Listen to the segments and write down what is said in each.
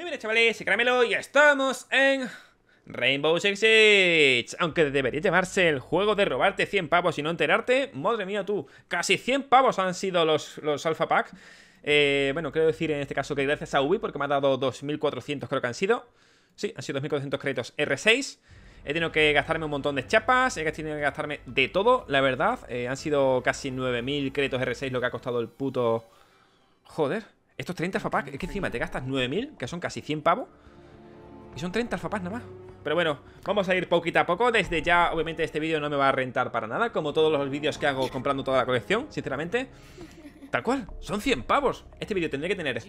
Muy bien, chavales, y Caramelo, ya estamos en Rainbow Six Siege. Aunque debería llamarse el juego de robarte 100 pavos y no enterarte. Madre mía, tú, casi 100 pavos han sido los Alpha Pack. Bueno, quiero decir en este caso que gracias a Ubi, porque me ha dado 2.400, creo que han sido. Sí, han sido 2.400 créditos R6. He tenido que gastarme un montón de chapas, he tenido que gastarme de todo, la verdad. Han sido casi 9.000 créditos R6 lo que ha costado el puto... Joder, estos 30 Alpha Pack, es que encima te gastas 9.000, que son casi 100 pavos. Y son 30 Alpha Pack nada más. Pero bueno, vamos a ir poquito a poco. Desde ya, obviamente, este vídeo no me va a rentar para nada, como todos los vídeos que hago comprando toda la colección, sinceramente. Tal cual, son 100 pavos. Este vídeo tendría que tener,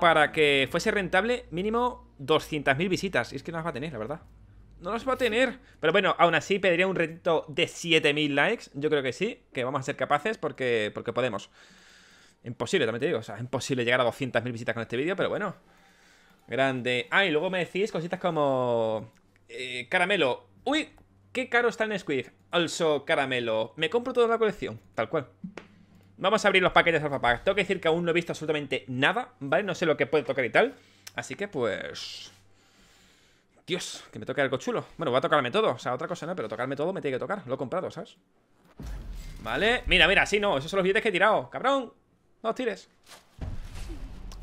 para que fuese rentable, mínimo 200.000 visitas. Y es que no las va a tener, la verdad. No las va a tener. Pero bueno, aún así pediría un retito de 7.000 likes. Yo creo que sí, que vamos a ser capaces porque podemos. Imposible, también te digo. O sea, es imposible llegar a 200.000 visitas con este vídeo, pero bueno. Grande. Ah, y luego me decís cositas como... Caramelo. Uy, qué caro está el Nesquik. Also, Caramelo. Me compro toda la colección. Tal cual. Vamos a abrir los paquetes Alpha Pack. Tengo que decir que aún no he visto absolutamente nada, ¿vale? No sé lo que puede tocar y tal. Así que, pues... Dios, que me toque algo chulo. Bueno, va a tocarme todo. O sea, otra cosa no, pero tocarme todo me tiene que tocar. Lo he comprado, ¿sabes? Vale. Mira, mira, sí, no. Esos son los billetes que he tirado. Cabrón. No los tires.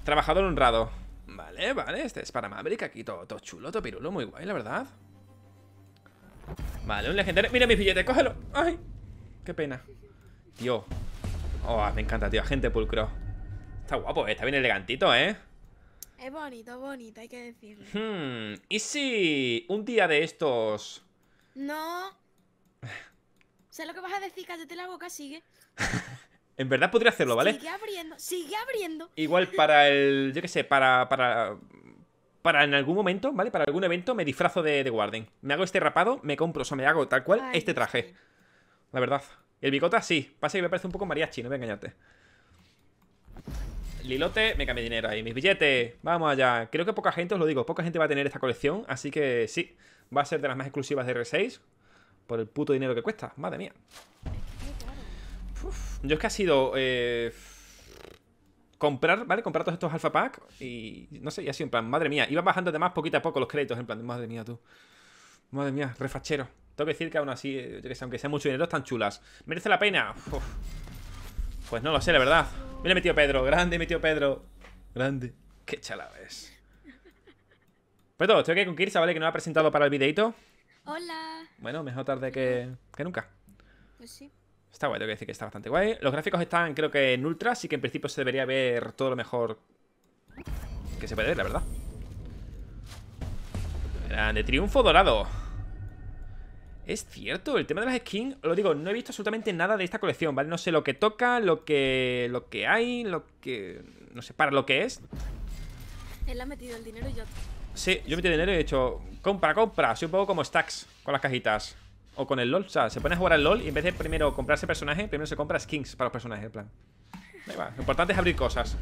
Trabajador honrado. Vale, vale. Este es para Maverick. Aquí todo chulo, todo pirulo. Muy guay, la verdad. Vale, un legendario. Mira mis billetes, cógelo. Ay, qué pena. Tío. Oh, me encanta, tío. Agente pulcro. Está guapo, está bien elegantito, ¿eh? Es bonito, bonito, hay que decirlo. ¿Y si un día de estos...? No. Sé lo que vas a decir, cállate la boca, sigue. En verdad podría hacerlo, ¿vale? Sigue abriendo, sigue abriendo. Igual para el... Yo qué sé, para en algún momento, ¿vale? Para algún evento me disfrazo de Warden. Me hago este rapado, me compro, o sea, me hago tal cual. Ay, este traje. Sí. La verdad. El bigota sí. Pasa que me parece un poco mariachi, no voy a engañarte. Lilote, me cambié dinero ahí. Mis billetes. Vamos allá. Creo que poca gente, os lo digo, poca gente va a tener esta colección. Así que sí, va a ser de las más exclusivas de R6. Por el puto dinero que cuesta. Madre mía. Uf. Yo es que ha sido comprar, ¿vale? Comprar todos estos Alpha Pack. Y no sé, y ha sido en plan, madre mía. Iba bajando además poquito a poco los créditos. En plan, madre mía tú. Madre mía, refachero. Tengo que decir que aún así, yo que sé, aunque sea mucho dinero, están chulas. ¿Merece la pena? Uf. Pues no lo sé, la verdad. Mira mi tío Pedro, grande mi tío Pedro. Grande. Qué chalada es. Pues todo, estoy aquí con Kirsa, ¿vale? Que nos ha presentado para el videito. Hola. Bueno, mejor tarde que nunca. Pues sí. Está guay, tengo que decir que está bastante guay. Los gráficos están, creo que en ultra, así que en principio se debería ver todo lo mejor que se puede ver, la verdad. Grande, triunfo dorado. Es cierto, el tema de las skins, lo digo, no he visto absolutamente nada de esta colección, ¿vale? No sé lo que toca, lo que hay, lo que... No sé, para lo que es. Él ha metido el dinero y yo... Sí, yo he metido el dinero y he dicho, compra, compra. Soy un poco como Stacks con las cajitas. O con el LOL, o sea, se pone a jugar al LOL y en vez de primero comprarse personajes, primero se compra skins para los personajes, en plan. Ahí va. Lo importante es abrir cosas.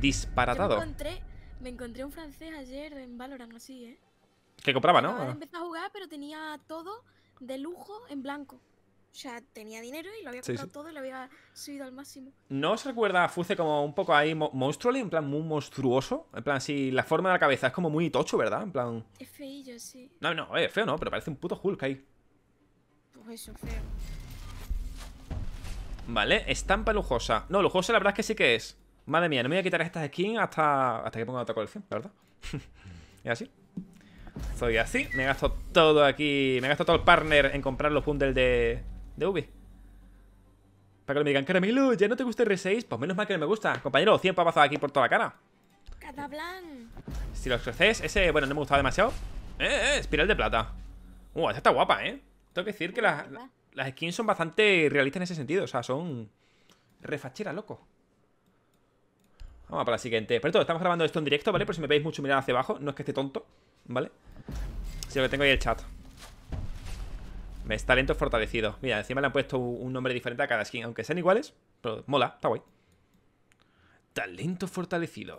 Disparatado. Me encontré un francés ayer en Valorant, así, ¿eh? Que compraba, ¿no? Empezó a jugar, pero tenía todo de lujo en blanco. O sea, tenía dinero y lo había comprado todo y lo había subido al máximo. ¿No os recuerda a Fuse como un poco ahí monstruo? En plan, muy monstruoso. En plan, sí, la forma de la cabeza es como muy tocho, ¿verdad? En plan... Es feillo, sí. No, no, es feo, no, pero parece un puto Hulk ahí. Pues eso, feo. Vale, estampa lujosa. No, lujosa la verdad es que sí que es. Madre mía, no me voy a quitar estas skins hasta que ponga otra colección, la verdad. Es así. Soy así, me gasto todo aquí. Me gasto todo el partner en comprar los bundles de Ubi. Para que me digan, Caramelo, ¿ya no te gusta R6? Pues menos mal que no me gusta, compañero, 100 pavazos aquí por toda la cara. Cataplan. Si los creces, ese, bueno, no me gustaba demasiado. Espiral de plata. Esta está guapa, Tengo que decir que las skins son bastante realistas en ese sentido. O sea, son refachera, loco. Vamos para la siguiente. Pero todo, estamos grabando esto en directo, ¿vale? Por si me veis mucho mirar hacia abajo, no es que esté tonto, ¿vale? Sí, lo que tengo ahí el chat. Ves, talentos fortalecidos. Mira, encima le han puesto un nombre diferente a cada skin, aunque sean iguales, pero mola, está guay. Talento fortalecido.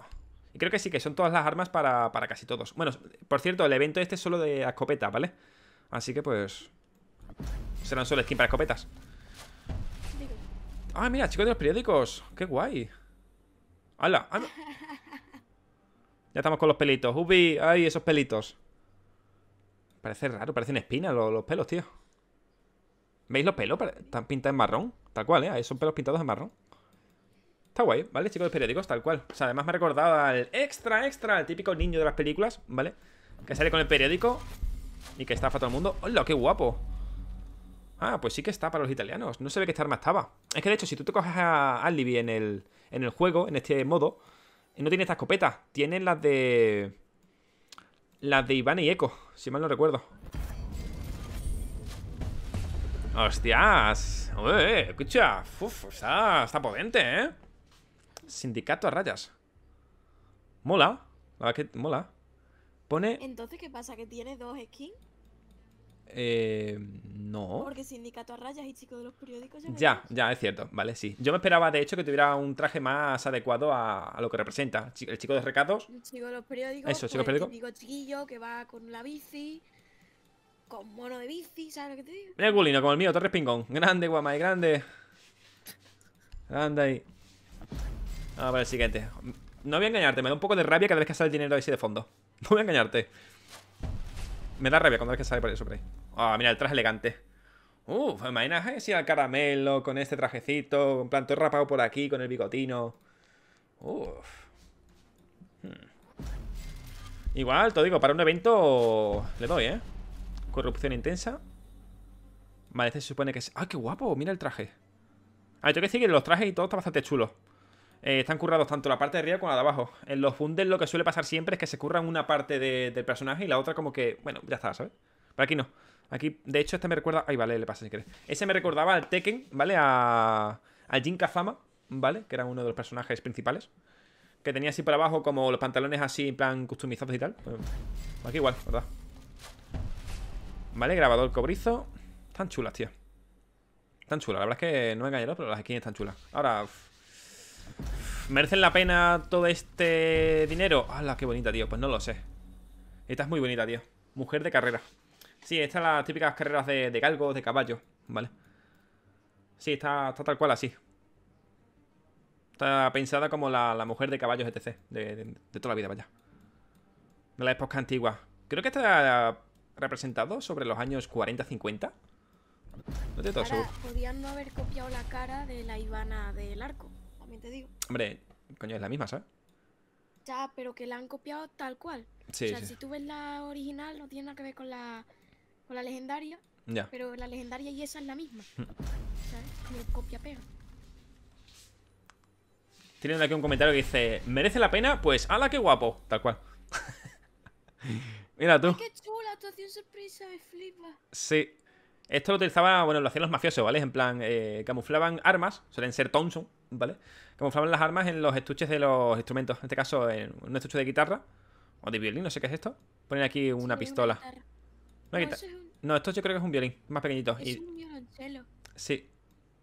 Y creo que sí, que son todas las armas para casi todos. Bueno, por cierto, el evento este es solo de escopeta, ¿vale? Así que pues... serán solo skin para escopetas. Ah, mira, chicos de los periódicos. Qué guay. ¡Hala! Ah, no. Ya estamos con los pelitos. Ubi, ay, esos pelitos. Parece raro, parecen espinas los pelos, tío. ¿Veis los pelos? Están pintados en marrón. Tal cual, ¿eh? Son pelos pintados en marrón. Está guay, ¿vale, chicos? Los periódicos, tal cual. O sea, además me ha recordado al extra, extra, el típico niño de las películas, ¿vale? Que sale con el periódico y que estafa a todo el mundo. ¡Hola, qué guapo! Ah, pues sí que está para los italianos. No se ve que esta arma estaba. Es que, de hecho, si tú te coges a Alibi en el juego, en este modo, no tiene esta escopeta. Tiene las de... las de Iana y Eco, si mal no recuerdo. ¡Hostias! ¡Uy! ¡Escucha! Uf, está potente, ¿eh? Sindicato a rayas. Mola. La verdad que mola. Pone... ¿Entonces qué pasa? ¿Que tiene dos skins? No. Porque sindicato a rayas y chico de los periódicos... Ya, es cierto. Vale, sí. Yo me esperaba, de hecho, que tuviera un traje más adecuado a lo que representa. El chico de recados. El chico de los periódicos. Eso, chico de los periódicos. El chiquillo que va con la bici... con mono de bici, ¿sabes lo que te digo? Mira el culino, como el mío, Torres Pingón. Grande, Guamay, grande. Grande ahí. Vamos para el siguiente. No voy a engañarte, me da un poco de rabia cada vez que sale el dinero así de fondo. No voy a engañarte. Me da rabia cuando ves que sale por eso por ahí. Ah, mira, el traje elegante. Uf, imagina si al caramelo, con este trajecito, en plan todo rapado por aquí, con el bigotino. Uf. Igual, te digo, para un evento le doy, ¿eh? Corrupción intensa. Vale, este se supone que es... ¡Ah, qué guapo! Mira el traje. A ver, tengo que decir que los trajes y todo está bastante chulo. Están currados tanto la parte de arriba como la de abajo. En los bundles lo que suele pasar siempre es que se curran una parte del personaje y la otra como que... bueno, ya está, ¿sabes? Pero aquí no. Aquí, de hecho, este me recuerda... ay, vale, le pasa si quieres. Ese me recordaba al Tekken, ¿vale? Al Jin Kazama, ¿vale? Que era uno de los personajes principales. Que tenía así por abajo como los pantalones así en plan customizados y tal. Aquí igual, ¿verdad? Vale, grabador cobrizo. Están chulas, tío. Están chulas, la verdad es que no me engañaron, pero las skins están chulas. Ahora, ¿merecen la pena todo este dinero? ¡Hala, qué bonita, tío! Pues no lo sé. Esta es muy bonita, tío. Mujer de carrera. Sí, estas son las típicas carreras de galgos, de caballo, ¿vale? Sí, está tal cual así. Está pensada como la mujer de caballos, etc. De toda la vida, vaya. De la época antigua. Creo que esta... representado sobre los años 40-50. No te estoy seguro. Podían no haber copiado la cara de la Iana del arco, también te digo. Hombre, coño, es la misma, ¿sabes? Ya, pero que la han copiado tal cual. Sí, o sea, sí. Si tú ves la original, no tiene nada que ver con la legendaria. Ya. Pero la legendaria y esa es la misma. ¿Sabes? Como copia-pega. Tienen aquí un comentario que dice: ¿merece la pena? Pues, ¡hala, qué guapo! Tal cual. Mira tú. ¡Qué chula actuación sorpresa! Me flipa. Sí. Esto lo utilizaban, bueno, lo hacían los mafiosos, ¿vale? En plan, camuflaban armas, suelen ser Thompson, ¿vale? Camuflaban las armas en los estuches de los instrumentos. En este caso, en un estuche de guitarra o de violín, no sé qué es esto. Ponen aquí una pistola. No, esto yo creo que es un violín, más pequeñito. Es un violonchelo. Sí.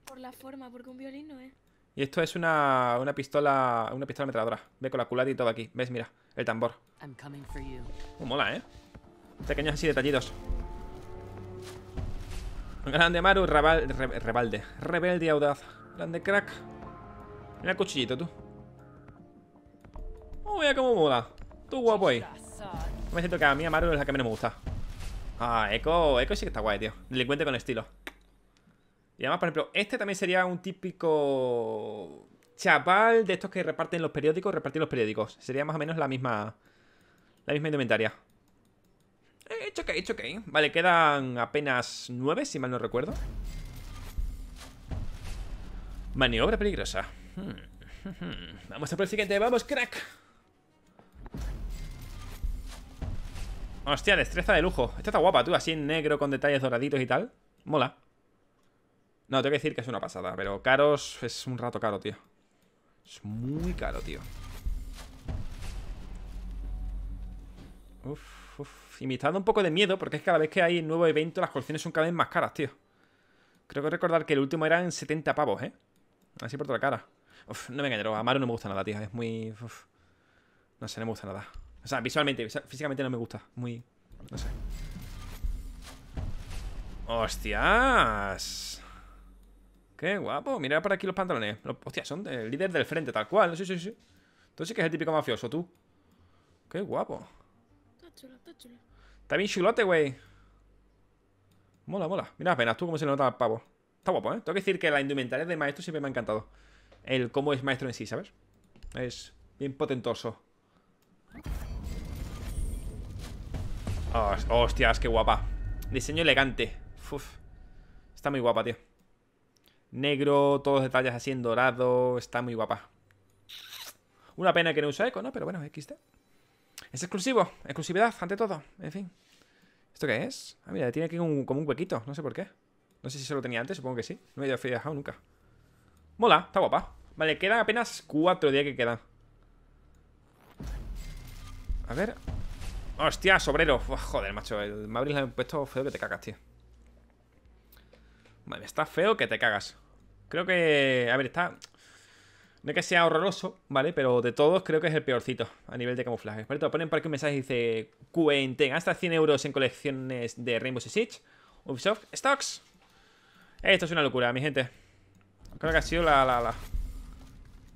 Por la forma, porque un violín no es. Y esto es una pistola ametralladora. Ve con la culata y todo aquí. ¿Ves? Mira, el tambor. Mola, ¿eh? Pequeños así detallitos. Grande Maru, rebelde audaz. Grande crack. Mira el cuchillito, tú. ¡Oh, mira cómo mola! Tú guapo ahí. Me siento que a mí a Maru es la que menos me gusta. Ah, Eco sí que está guay, tío. Delincuente con estilo. Y además, por ejemplo, este también sería un típico chaval de estos que reparten los periódicos, Sería más o menos la misma indumentaria. It's ok. Vale, quedan apenas 9, si mal no recuerdo. Maniobra peligrosa. Vamos a por el siguiente, vamos, crack. Hostia, destreza de lujo. Esta está guapa, tú, así en negro con detalles doraditos y tal. Mola. No, tengo que decir que es una pasada, pero caros es un rato caro, tío. Es muy caro, tío. Y me está dando un poco de miedo porque es que cada vez que hay nuevo evento las colecciones son cada vez más caras, tío. Creo que recordar que el último eran 70 pavos, ¿eh? Así por toda la cara. Uf, no me engaño, a Maru no me gusta nada, tío. Es muy... uf. No sé, no me gusta nada. O sea, visualmente, físicamente no me gusta. Muy... no sé. ¡Hostias! ¡Qué guapo! Mira por aquí los pantalones. Hostia, son del líder del frente, tal cual. Sí. Entonces sí que es el típico mafioso, tú. Qué guapo. Está chulo, está chulo. Está bien chulote, güey. Mola, mola. Mira apenas tú cómo se le nota al pavo. Está guapo, ¿eh? Tengo que decir que la indumentaria de maestro siempre me ha encantado. El cómo es maestro en sí, ¿sabes? Es bien potentoso. Oh, hostias, qué guapa. Diseño elegante. Uf. Está muy guapa, tío. Negro, todos los detalles así en dorado. Está muy guapa. Una pena que no usa Eco, ¿no? Pero bueno, XT. Es exclusivo. Exclusividad, ante todo. En fin. ¿Esto qué es? Ah, mira, tiene aquí como un huequito. No sé por qué. No sé si se lo tenía antes, supongo que sí. No me había fijado nunca. Mola, está guapa. Vale, quedan apenas 4 días que quedan. A ver. ¡Hostias, obrero! Uf, joder, macho. El Maverick le han puesto feo que te cagas, tío. Vale, está feo que te cagas. Creo que... A ver, está... No es que sea horroroso, ¿vale? Pero de todos creo que es el peorcito a nivel de camuflaje. Por ejemplo, ponen por aquí un mensaje que dice Cuenten hasta 100 euros en colecciones de Rainbow Six Siege, Ubisoft, Stocks. Esto es una locura, mi gente. Creo que ha sido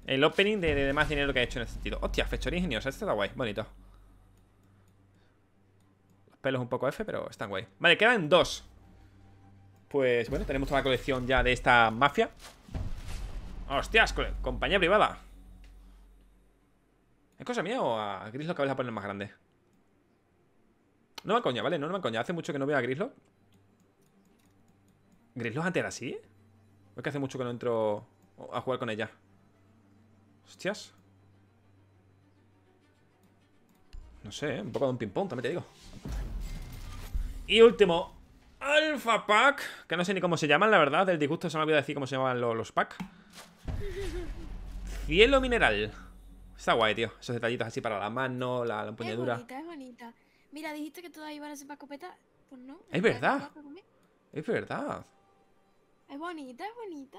el opening de más dinero que he hecho en este sentido. Hostia, fechoría ingeniosa, esto está guay, bonito. Los pelos un poco F, pero están guay. Vale, quedan 2. Pues bueno, tenemos toda la colección ya de esta mafia. ¡Hostias! Compañía privada. ¿Es cosa mía o a Grislock que vais a poner más grande? No me coña, ¿vale? No me coña. Hace mucho que no veo a Grislock. ¿Grislock antes era así? ¿O es que hace mucho que no entro a jugar con ella? ¡Hostias! No sé, ¿eh? Un poco de un ping-pong, también te digo. Y último, Alpha Pack. Que no sé ni cómo se llaman, la verdad. Del disgusto se me ha olvidado decir cómo se llamaban los packs. Cielo mineral. Está guay, tío. Esos detallitos así para la mano, la empuñadura. Es bonita, es bonita. Mira, dijiste que todas iban a ser para escopeta. Pues no. Es verdad. Es verdad. Es bonita, es bonita.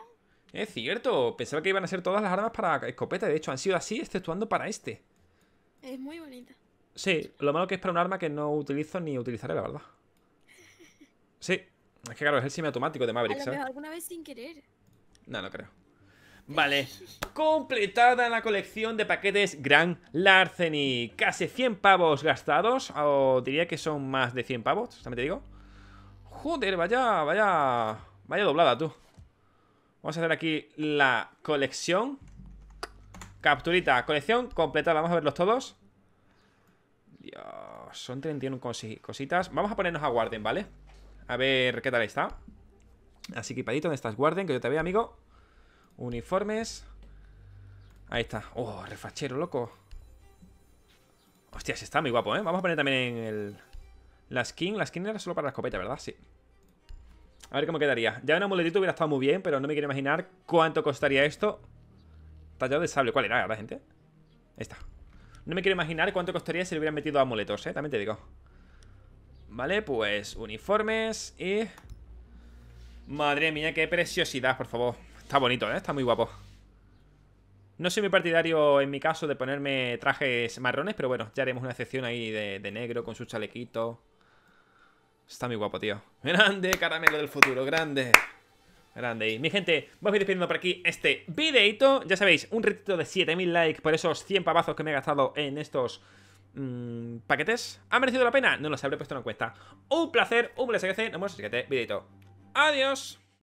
Es cierto. Pensaba que iban a ser todas las armas para escopeta. De hecho, han sido así, exceptuando para este. Es muy bonita. Sí, lo malo que es para un arma que no utilizo ni utilizaré, la verdad. Sí, es que claro, es el semiautomático de Maverick, ¿sabes? Alguna vez sin querer. No, no creo. Vale, completada la colección de paquetes Grand Larceny. Casi 100 pavos gastados. O diría que son más de 100 pavos, también te digo. Joder, vaya doblada, tú. Vamos a hacer aquí la colección. Capturita, colección completada. Vamos a verlos todos. Dios, son 31 cositas. Vamos a ponernos a Warden, ¿vale? A ver qué tal está. Así equipadito, ¿dónde estás, Warden? Que yo te veo, amigo. Uniformes. Ahí está. Oh, refachero, loco. Hostias, está muy guapo, ¿eh? Vamos a poner también la skin. La skin era solo para la escopeta, ¿verdad? Sí. A ver cómo quedaría. Ya un amuletito hubiera estado muy bien, pero no me quiero imaginar cuánto costaría esto. Tallado de sable. ¿Cuál era ahora, gente? Ahí está. No me quiero imaginar cuánto costaría si le hubieran metido amuletos, ¿eh? También te digo. Vale, pues uniformes y... Madre mía, qué preciosidad, por favor. Está bonito, ¿eh? Está muy guapo. No soy muy partidario, en mi caso, de ponerme trajes marrones, pero bueno, ya haremos una excepción ahí de negro con su chalequito. Está muy guapo, tío. Grande, caramelo del futuro, grande. Grande. Y mi gente, vamos a ir despidiendo por aquí este videito. Ya sabéis, un retito de 7000 likes por esos 100 pavazos que me he gastado en estos... paquetes. ¿Ha merecido la pena? No los habré puesto en encuesta. Un placer, un placer. Nos vemos en el siguiente videito. Adiós.